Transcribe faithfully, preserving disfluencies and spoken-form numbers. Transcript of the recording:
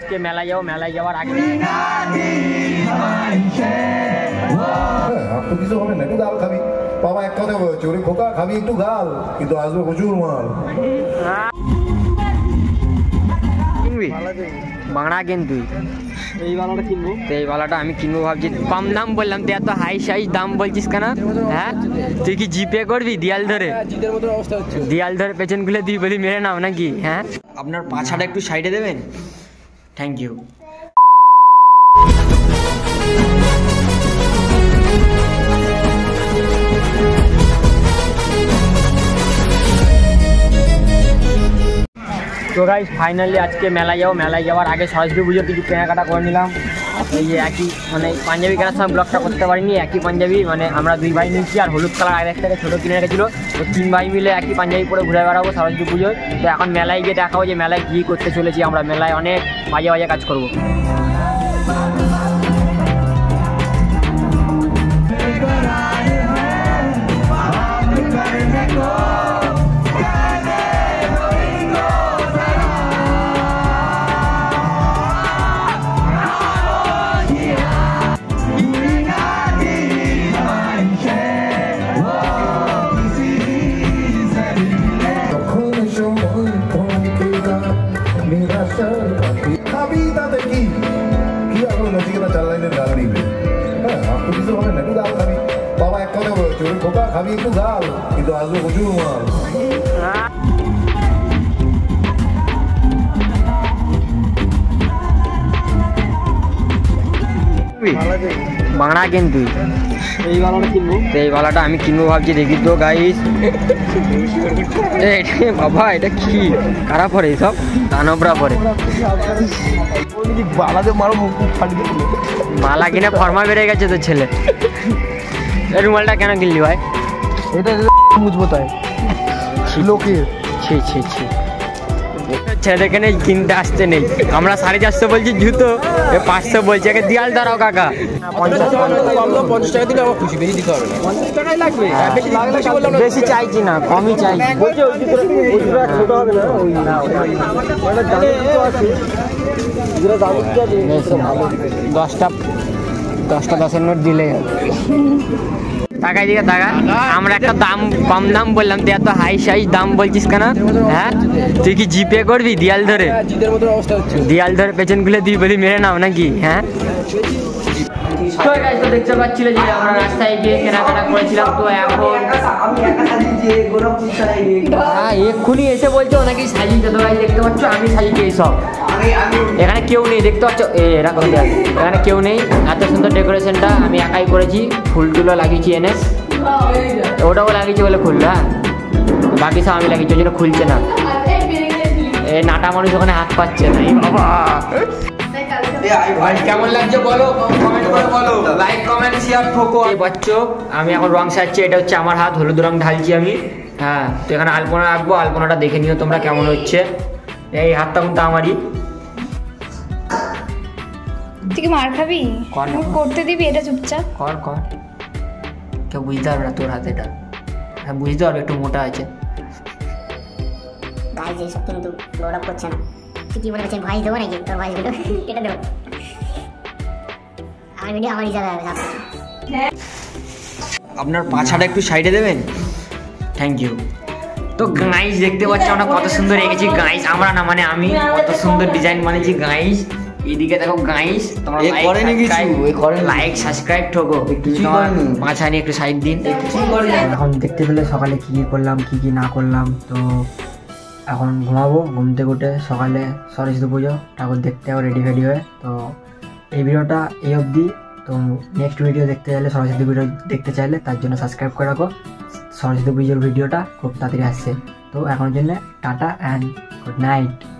আজকে মেলায় যাবো, মেলায় যাওয়ার আগে কিছু হবে না, একটু গাল খাবি বাবা, এক কথা বলছি ওরে খোকা খাবি একটু গাল, কিন্তু আসবে প্রচুর মাল। বাংলা কেন তুই? এই বাংলাটা কিনবো, এই বাংলাটা আমি কিনবো ভাবছি। কম দাম বললাম তুই, এত হাই সাইজ দাম বলছিস কেন? হ্যাঁ তুই কি জিপে করবি? দিয়াল ধরে দিয়াল ধরে পেছন খুলে দিই বলি মেরে নাও নাকি? হ্যাঁ আপনার পাছাটা একটু সাইডে দেবেন, থ্যাংক ইউ। তো গাইস ফাইনালি আজকে মেলায় যাবো, মেলায় যাওয়ার আগে সরস্বতী পুজোর কিছু কেনাকাটা করে নিলাম। এই যে একই মানে পাঞ্জাবি কেনার সময় ব্লগটা করতে পারিনি, একই পাঞ্জাবি মানে আমরা দুই ভাই নিয়েছি, আর হলুদ কালার আর একটা ছোটো কিনে রেখেছিলো, তো তিন ভাই মিলে একই পাঞ্জাবি পরে ঘুরে বেড়াবো সরস্বতী পুজোয়। তো এখন মেলায় গিয়ে দেখাবো যে মেলায় কী করতে চলেছি আমরা, মেলায় অনেক বাজে বাজে কাজ করবো। আমি একটু গাল কিন্তু আসবো প্রচুর মাল। বাংলা কেন তুই? এই বাংলাটা কিনবো, এই বাংলাটা আমি কিনবো ভাবছি। দেখি তো গাইস বাবা এটা কি কারা পরে? সব দানবরা পরে। মালা কিনে ফর্মা বেড়ে গেছে তো ছেলে। এই রুমালটা কেন কিনলি ভাই? এটা বুঝবো তাই লোকে ছি ছি ছি ছেলেকে নেই কিনতে আসতে নেই। আমরা সাড়ে চারশো বলছি জুতো, পাঁচশো বলছি একে দিয়াল দাঁড়াও কাকা। পঞ্চাশ টাকা দিলে আমার খুশি, বেশি দিতে হবে না, পঞ্চাশ টাকাই লাগবে, বেশি চাইছি না, কমই চাইছি। দশটা দশটা দশের নোট দিলে টাকা দিকে টাকা। আমরা একটা দাম কম দাম বললাম তুই, এত হাই সাইজ দাম বলছিস কেন? হ্যাঁ তুই কি জিপে করবি? দিয়াল ধরে দিয়াল ধরে পেছন খুলে দিই বলি মেরে নাও নাকি? হ্যাঁ দেখতে পাচ্ছিল যে আমরা রাস্তায় গিয়ে কেনাকাটা করেছিলাম, তো এখন এক্ষুনি এসে বলছে ওনাকে সাজিয়ে যেতে ভাই। দেখতে পাচ্ছ আমি সাজিয়েছি এইসব, এখানে কেউ নেই দেখতে পাচ্ছ, এরকম এখানে কেউ নেই। এত সুন্দর ডেকোরেশনটা আমি একাই করেছি, ফুলগুলো লাগিয়েছি এনে, ওটাও লাগিয়েছি বলে ফুল, হ্যাঁ বাকি সব আমি লাগিয়েছি, ওই জন্য খুলছে না। এ নাটা মানুষ ওখানে হাত পাচ্ছে না। এই বাবা কেমন লাগছে বলো, কমেন্ট করে বলো, লাইক কমেন্ট শেয়ার ঠোকো। আমি এখন রং সাজছি, এটা হচ্ছে আমার হাত, হলুদ রং ঢালছি আমি। হ্যাঁ তো এখানে আলপনা রাখবো, আলপনাটা দেখে নিও তোমরা কেমন হচ্ছে। এই হাতটা কিন্তু আমারই। তুই কি মার খাবি? করতে দিবি এটা চুপচাপ কর কর, কেউ বুঝতে পারবে না তোর হাতে এটা। হ্যাঁ বুঝতে পারবে, একটু মোটা আছে। গাইস এইসব কিন্তু লোড আপ করছে না, তুই কি বলে বলছিস ভয়েস দেবো নাকি? তোর ভয়েস ভিডিও এটা দেবো, আমার ভিডিও আমারই যাবে। আপনার পাছাটা একটু সাইডে দেবেন, থ্যাংক ইউ। তো গাইস দেখতে পাচ্ছি আমরা কত সুন্দর এঁকেছি গাইস, আমরা না মানে আমি কত সুন্দর ডিজাইন বানিয়েছি গাইস। এদিকে দেখো গাইস, তোমরা লাইক করেনি কিছু, এই করেন লাইক সাবস্ক্রাইব ঠোকো, কিছু করেনি, পাঁচা নিয়ে একটু সাইড দিন। এখন দেখতে পেলে সকালে কি কি করলাম কি কি না করলাম। তো এখন ঘুমাবো, ঘুম থেকে উঠে সকালে সরস্বতী পুজো ঠাকুর দেখতে যাবো রেডি ফেডি হয়ে। তো এই ভিডিওটা এই অবধি, তো নেক্সট ভিডিও দেখতে চাইলে সরস্বতী ভিডিও দেখতে চাইলে তার জন্য সাবস্ক্রাইব করে রাখো। সরস্বতী পুজোর ভিডিওটা খুব তাড়াতাড়ি আসছে, তো এখনের জন্য টাটা অ্যান্ড গুড নাইট।